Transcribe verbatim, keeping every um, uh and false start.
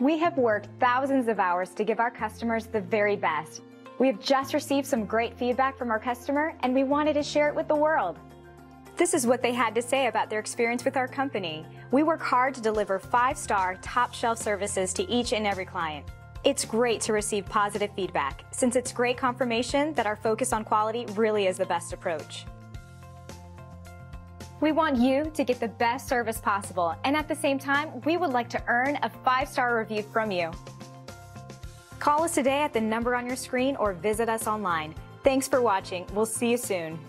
We have worked thousands of hours to give our customers the very best. We have just received some great feedback from our customer, and we wanted to share it with the world. This is what they had to say about their experience with our company. We work hard to deliver five-star, top-shelf services to each and every client. It's great to receive positive feedback, since it's great confirmation that our focus on quality really is the best approach. We want you to get the best service possible, and at the same time, we would like to earn a five-star review from you. Call us today at the number on your screen or visit us online. Thanks for watching. We'll see you soon.